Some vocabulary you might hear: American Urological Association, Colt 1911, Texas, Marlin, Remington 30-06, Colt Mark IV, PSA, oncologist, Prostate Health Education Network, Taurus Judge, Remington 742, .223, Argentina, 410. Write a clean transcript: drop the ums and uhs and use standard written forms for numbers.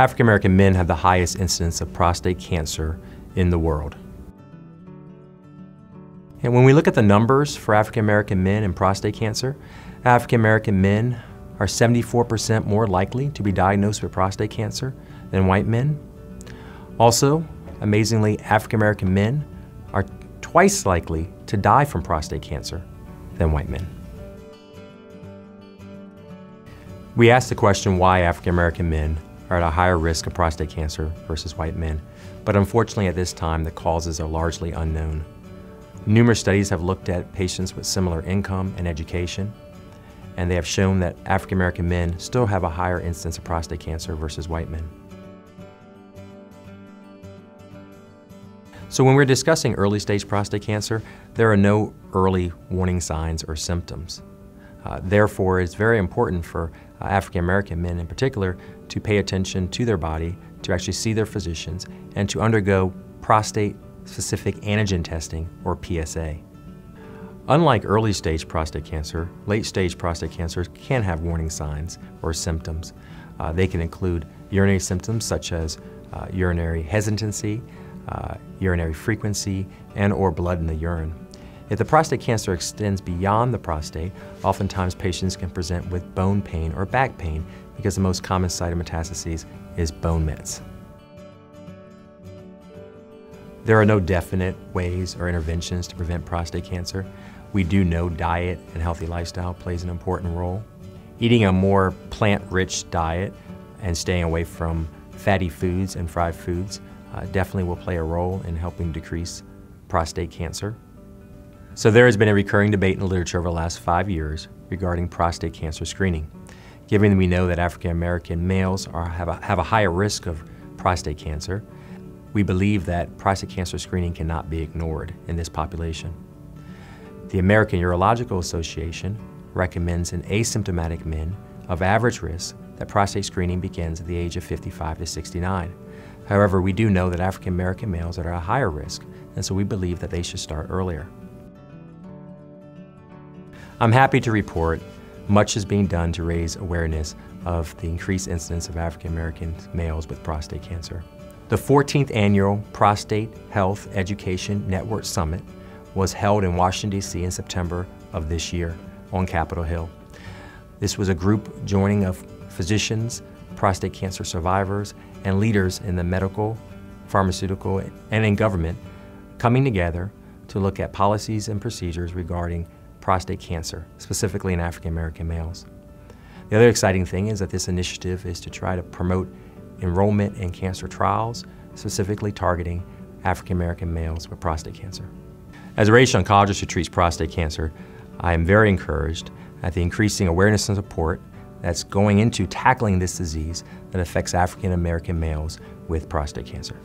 African American men have the highest incidence of prostate cancer in the world. And when we look at the numbers for African American men and prostate cancer, African American men are 74% more likely to be diagnosed with prostate cancer than white men. Also, amazingly, African American men are twice likely to die from prostate cancer than white men. We asked the question why African American men are at a higher risk of prostate cancer versus white men, but unfortunately at this time the causes are largely unknown. Numerous studies have looked at patients with similar income and education, and they have shown that African American men still have a higher incidence of prostate cancer versus white men. So when we're discussing early stage prostate cancer, there are no early warning signs or symptoms. Therefore, it's very important for African American men in particular to pay attention to their body, to actually see their physicians, and to undergo prostate-specific antigen testing, or PSA. Unlike early stage prostate cancer, late stage prostate cancers can have warning signs or symptoms. They can include urinary symptoms such as urinary hesitancy, urinary frequency, and/or blood in the urine. If the prostate cancer extends beyond the prostate, oftentimes patients can present with bone pain or back pain because the most common site of metastases is bone mets. There are no definite ways or interventions to prevent prostate cancer. We do know diet and healthy lifestyle plays an important role. Eating a more plant-rich diet and staying away from fatty foods and fried foods definitely will play a role in helping decrease prostate cancer. So there has been a recurring debate in the literature over the last 5 years regarding prostate cancer screening. Given that we know that African American males have a higher risk of prostate cancer, we believe that prostate cancer screening cannot be ignored in this population. The American Urological Association recommends in asymptomatic men of average risk that prostate screening begins at the age of 55 to 69. However, we do know that African American males are at a higher risk, and so we believe that they should start earlier. I'm happy to report much is being done to raise awareness of the increased incidence of African American males with prostate cancer. The 14th annual Prostate Health Education Network Summit was held in Washington, D.C. in September of this year on Capitol Hill. This was a group joining of physicians, prostate cancer survivors, and leaders in the medical, pharmaceutical, and in government coming together to look at policies and procedures regarding prostate cancer, specifically in African American males. The other exciting thing is that this initiative is to try to promote enrollment in cancer trials, specifically targeting African American males with prostate cancer. As a radiation oncologist who treats prostate cancer, I am very encouraged at the increasing awareness and support that's going into tackling this disease that affects African American males with prostate cancer.